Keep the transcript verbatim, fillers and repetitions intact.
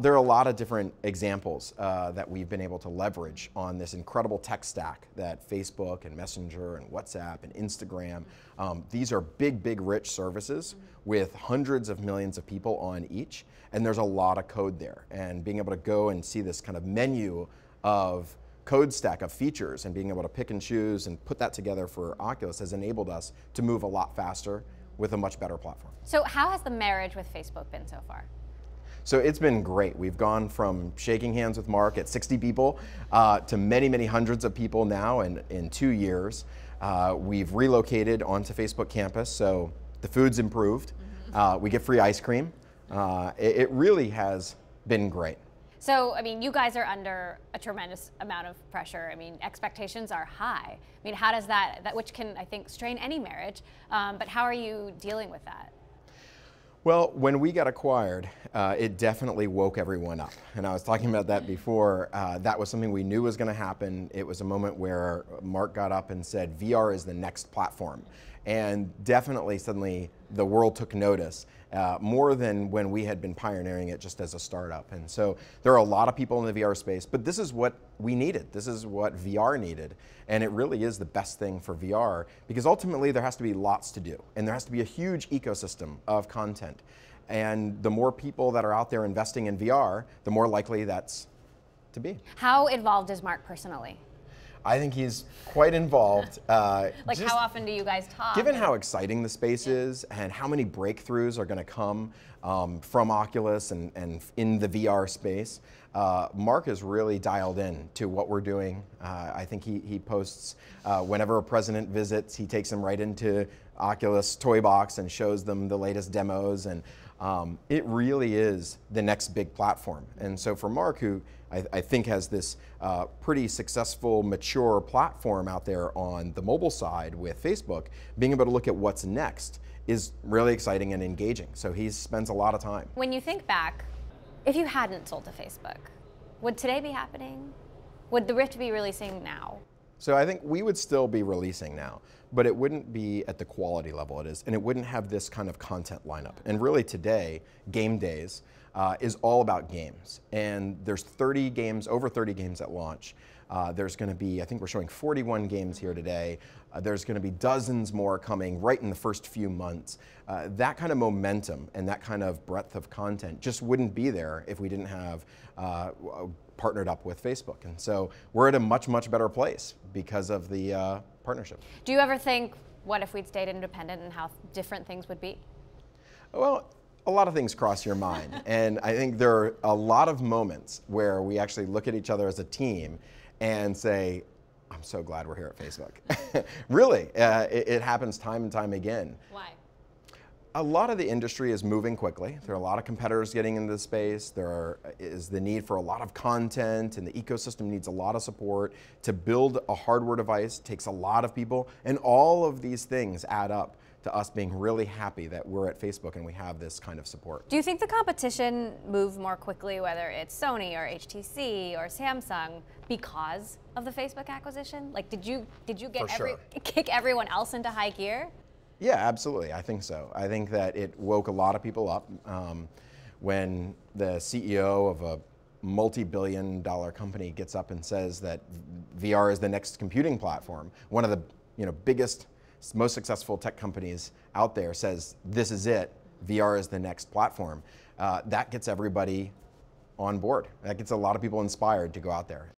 There are a lot of different examples uh, that we've been able to leverage on this incredible tech stack that Facebook and Messenger and WhatsApp and Instagram, um, these are big, big, rich services with hundreds of millions of people on each, and there's a lot of code there. And being able to go and see this kind of menu of code stack of features and being able to pick and choose and put that together for Oculus has enabled us to move a lot faster with a much better platform. So how has the marriage with Facebook been so far? So it's been great. We've gone from shaking hands with Mark at sixty people uh, to many, many hundreds of people now in, in two years. Uh, we've relocated onto Facebook campus, so the food's improved. Uh, we get free ice cream. Uh, it, it really has been great. So, I mean, you guys are under a tremendous amount of pressure. I mean, expectations are high. I mean, how does that, that which can, I think, strain any marriage, um, but how are you dealing with that? Well, when we got acquired, uh, it definitely woke everyone up. And I was talking about that before. Uh, that was something we knew was going to happen. It was a moment where Mark got up and said, V R is the next platform. And definitely, suddenly, the world took notice, uh, more than when we had been pioneering it just as a startup. And so there are a lot of people in the V R space, but this is what we needed. This is what V R needed. And it really is the best thing for V R, because ultimately there has to be lots to do. And there has to be a huge ecosystem of content. And the more people that are out there investing in V R, the more likely that's to be. How involved is Mark personally? I think he's quite involved. Uh, like, how often do you guys talk? Given how exciting the space yeah. is and how many breakthroughs are going to come um, from Oculus and, and in the V R space, uh, Mark is really dialed in to what we're doing. Uh, I think he, he posts uh, whenever a president visits, he takes them right into Oculus Toy Box and shows them the latest demos. And um, it really is the next big platform. And so for Mark, who I, I think has this uh, pretty successful, mature platform out there on the mobile side with Facebook, being able to look at what's next is really exciting and engaging. So he spends a lot of time. When you think back, if you hadn't sold to Facebook, would today be happening? Would the Rift be releasing now? So I think we would still be releasing now, but it wouldn't be at the quality level it is, and it wouldn't have this kind of content lineup. And really today, game days uh, is all about games. And there's thirty games, over thirty games at launch. Uh, there's going to be, I think we're showing forty-one games here today. Uh, there's going to be dozens more coming right in the first few months. Uh, that kind of momentum and that kind of breadth of content just wouldn't be there if we didn't have uh, partnered up with Facebook. And so we're at a much, much better place because of the uh, partnership. Do you ever think, what if we'd stayed independent and how different things would be? Well, a lot of things cross your mind. And I think there are a lot of moments where we actually look at each other as a team and say, I'm so glad we're here at Facebook. Really, uh, it, it happens time and time again. Why? A lot of the industry is moving quickly. There are a lot of competitors getting into the space. There are, is the need for a lot of content, and the ecosystem needs a lot of support. To build a hardware device takes a lot of people, and all of these things add up to us being really happy that we're at Facebook and we have this kind of support. Do you think the competition moved more quickly, whether it's Sony or H T C or Samsung, because of the Facebook acquisition? Like, did you did you get every, sure. kick everyone else into high gear? Yeah, absolutely. I think so. I think that it woke a lot of people up. Um, when the C E O of a multi-billion dollar company gets up and says that V R is the next computing platform, one of the you know biggest, most successful tech companies out there says, this is it, V R is the next platform. Uh, that gets everybody on board. That gets a lot of people inspired to go out there.